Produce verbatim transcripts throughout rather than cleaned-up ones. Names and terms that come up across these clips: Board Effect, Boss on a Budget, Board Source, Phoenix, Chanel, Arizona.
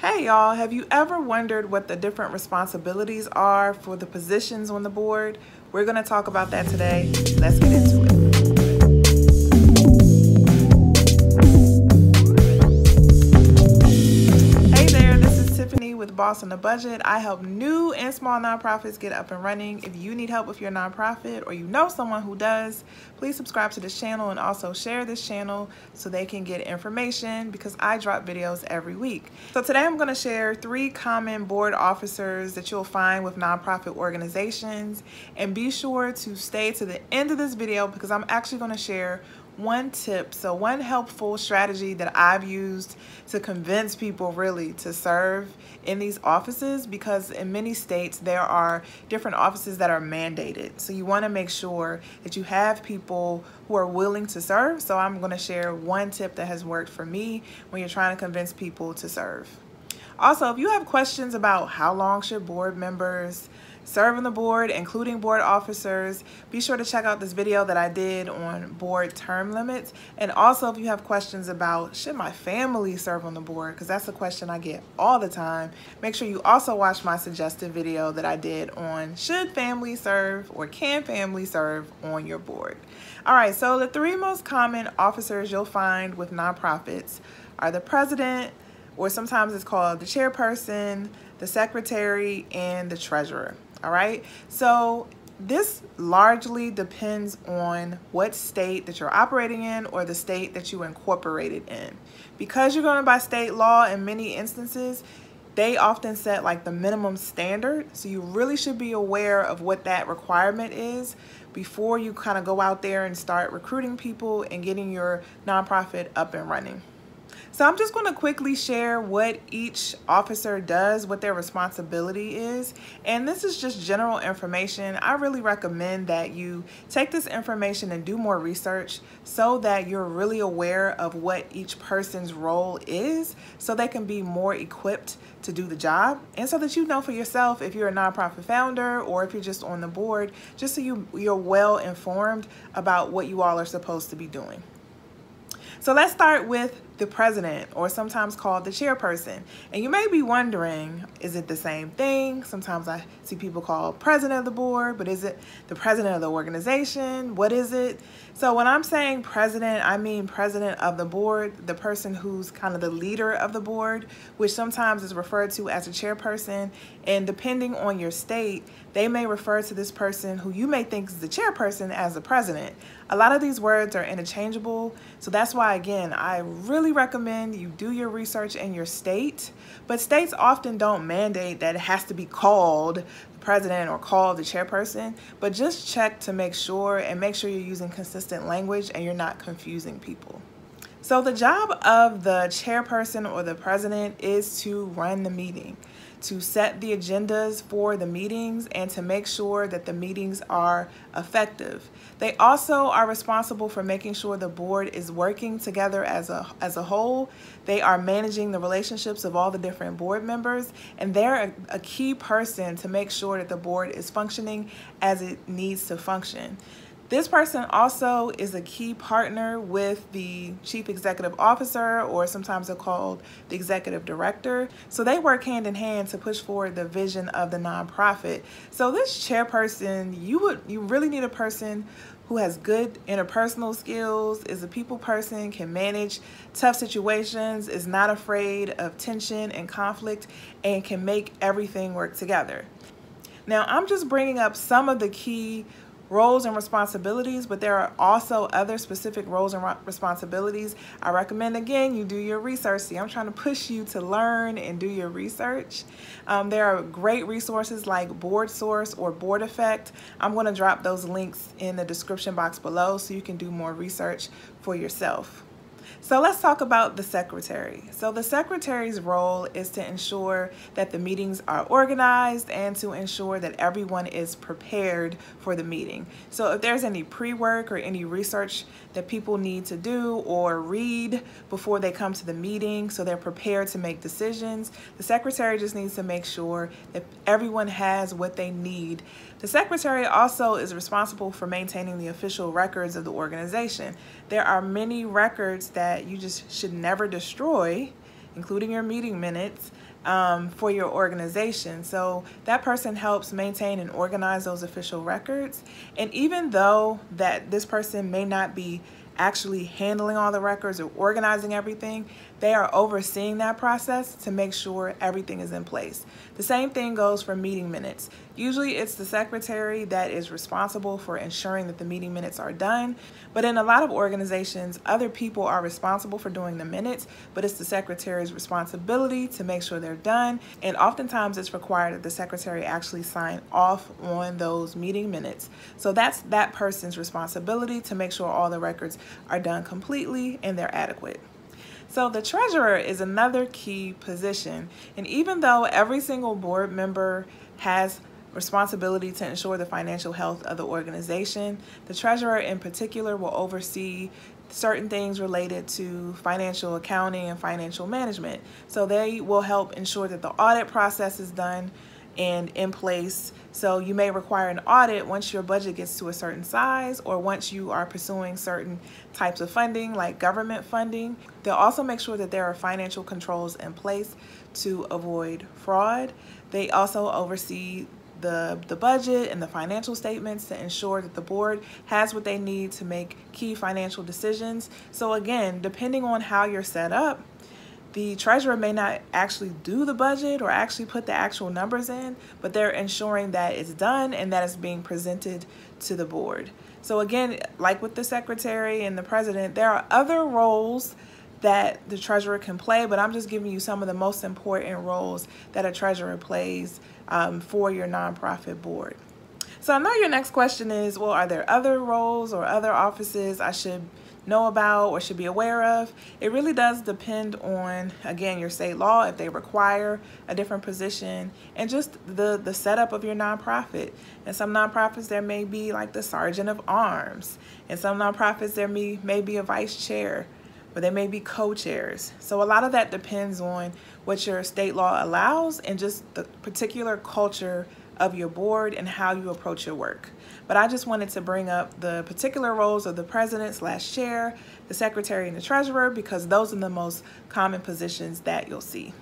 Hey y'all, have you ever wondered what the different responsibilities are for the positions on the board? We're going to talk about that today. Let's get into it. Hey there, this is Tiffany with Boss on a Budget. I help new and small nonprofits get up and running. If you need help with your nonprofit or you know someone who does, please subscribe to this channel and also share this channel so they can get information, because I drop videos every week. So today I'm going to share three common board officers that you'll find with nonprofit organizations, and be sure to stay to the end of this video because I'm actually going to share one tip, so one helpful strategy that I've used to convince people really to serve in these offices, because in many states there are different offices that are mandated. So you want to make sure that you have people People who are willing to serve. So I'm going to share one tip that has worked for me when you're trying to convince people to serve. Also, if you have questions about how long should board members serve on the board, including board officers, be sure to check out this video that I did on board term limits. And also, if you have questions about should my family serve on the board, because that's a question I get all the time, make sure you also watch my suggested video that I did on should family serve or can family serve on your board. All right, so the three most common officers you'll find with nonprofits are the president, or sometimes it's called the chairperson, the secretary, and the treasurer. All right, so this largely depends on what state that you're operating in or the state that you incorporated in. Because you're going by state law in many instances, they often set like the minimum standard. So you really should be aware of what that requirement is before you kind of go out there and start recruiting people and getting your nonprofit up and running. So I'm just going to quickly share what each officer does, what their responsibility is, and this is just general information. I really recommend that you take this information and do more research so that you're really aware of what each person's role is, so they can be more equipped to do the job, and so that you know for yourself if you're a nonprofit founder or if you're just on the board, just so you, you're well informed about what you all are supposed to be doing. So let's start with the president, or sometimes called the chairperson. And you may be wondering, is it the same thing? Sometimes I see people call president of the board, but is it the president of the organization? What is it? So when I'm saying president, I mean president of the board, the person who's kind of the leader of the board, which sometimes is referred to as a chairperson. And depending on your state, they may refer to this person who you may think is the chairperson as the president. A lot of these words are interchangeable. So that's why, again, I really recommend you do your research in your state, but states often don't mandate that it has to be called the president or called the chairperson, but just check to make sure, and make sure you're using consistent language and you're not confusing people. So the job of the chairperson or the president is to run the meeting, to set the agendas for the meetings, and to make sure that the meetings are effective. They also are responsible for making sure the board is working together as a, as a whole. They are managing the relationships of all the different board members, and they're a, a key person to make sure that the board is functioning as it needs to function. This person also is a key partner with the chief executive officer, or sometimes they're called the executive director. So they work hand in hand to push forward the vision of the nonprofit. So this chairperson, you would you really need a person who has good interpersonal skills, is a people person, can manage tough situations, is not afraid of tension and conflict, and can make everything work together. Now, I'm just bringing up some of the key roles and responsibilities, but there are also other specific roles and responsibilities. I recommend, again, you do your research. See, I'm trying to push you to learn and do your research. Um, there are great resources like Board Source or Board Effect. I'm going to drop those links in the description box below so you can do more research for yourself. So let's talk about the secretary. So the secretary's role is to ensure that the meetings are organized and to ensure that everyone is prepared for the meeting. So if there's any pre-work or any research that people need to do or read before they come to the meeting so they're prepared to make decisions, the secretary just needs to make sure that everyone has what they need. The secretary also is responsible for maintaining the official records of the organization. There are many records that you just should never destroy, including your meeting minutes, um, for your organization. So that person helps maintain and organize those official records. And even though that this person may not be actually handling all the records or organizing everything, they are overseeing that process to make sure everything is in place. The same thing goes for meeting minutes. Usually it's the secretary that is responsible for ensuring that the meeting minutes are done, but in a lot of organizations, other people are responsible for doing the minutes, but it's the secretary's responsibility to make sure they're done, and oftentimes it's required that the secretary actually sign off on those meeting minutes. So that's that person's responsibility to make sure all the records are done completely and they're adequate. So the treasurer is another key position, and even though every single board member has responsibility to ensure the financial health of the organization, the treasurer in particular will oversee certain things related to financial accounting and financial management. So they will help ensure that the audit process is done and in place. So you may require an audit once your budget gets to a certain size or once you are pursuing certain types of funding like government funding. They'll also make sure that there are financial controls in place to avoid fraud. They also oversee the, the budget and the financial statements to ensure that the board has what they need to make key financial decisions. So again, depending on how you're set up, the treasurer may not actually do the budget or actually put the actual numbers in, but they're ensuring that it's done and that it's being presented to the board. So again, like with the secretary and the president, there are other roles that the treasurer can play, but I'm just giving you some of the most important roles that a treasurer plays um, for your nonprofit board. So I know your next question is, well, are there other roles or other offices I should know about or should be aware of? It really does depend on, again, your state law, if they require a different position, and just the the setup of your nonprofit. And some nonprofits, there may be like the sergeant of arms, and some nonprofits there may, may be a vice chair, or they may be co-chairs. So a lot of that depends on what your state law allows and just the particular culture of your board and how you approach your work. But I just wanted to bring up the particular roles of the president slash chair, the secretary, and the treasurer, because those are the most common positions that you'll see.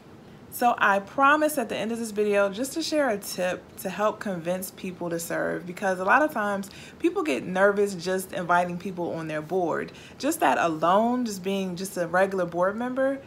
So I promise at the end of this video just to share a tip to help convince people to serve, because a lot of times people get nervous just inviting people on their board. Just that alone, just being just a regular board member,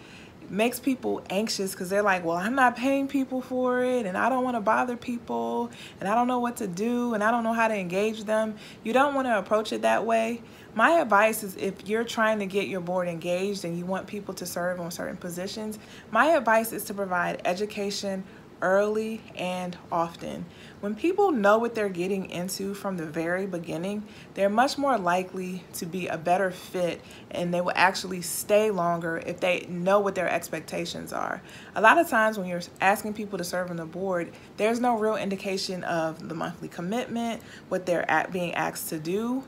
makes people anxious because they're like, well, I'm not paying people for it, and I don't want to bother people, and I don't know what to do, and I don't know how to engage them. You don't want to approach it that way. My advice is, if you're trying to get your board engaged and you want people to serve on certain positions, my advice is to provide education early and often. When people know what they're getting into from the very beginning, they're much more likely to be a better fit, and they will actually stay longer if they know what their expectations are. A lot of times when you're asking people to serve on the board, there's no real indication of the monthly commitment, what they're at being asked to do.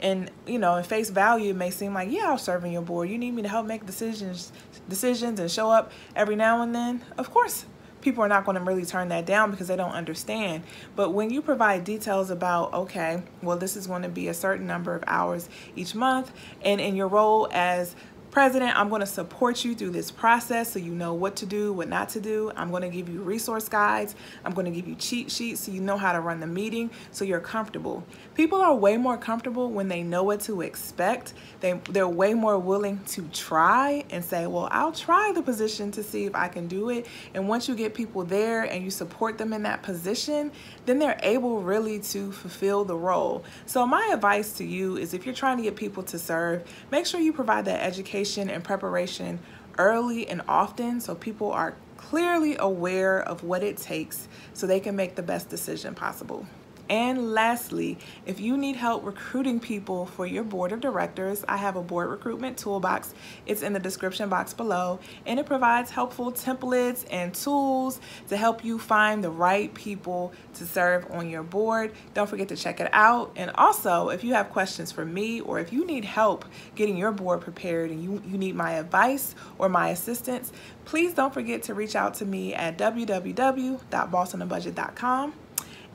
And, you know, in face value, it may seem like, yeah, I'll serve on your board. You need me to help make decisions, decisions and show up every now and then? Of course, people are not going to really turn that down because they don't understand. But when you provide details about, okay, well, this is going to be a certain number of hours each month, and in your role as president, I'm going to support you through this process so you know what to do, what not to do. I'm going to give you resource guides. I'm going to give you cheat sheets so you know how to run the meeting, so you're comfortable. People are way more comfortable when they know what to expect. They, they're way more willing to try and say, well, I'll try the position to see if I can do it. And once you get people there and you support them in that position, then they're able really to fulfill the role. So my advice to you is, if you're trying to get people to serve, make sure you provide that education and preparation early and often, so people are clearly aware of what it takes so they can make the best decision possible. And lastly, if you need help recruiting people for your board of directors, I have a board recruitment toolbox. It's in the description box below, and it provides helpful templates and tools to help you find the right people to serve on your board. Don't forget to check it out. And also, if you have questions for me, or if you need help getting your board prepared and you, you need my advice or my assistance, please don't forget to reach out to me at w w w dot boss on a budget dot com.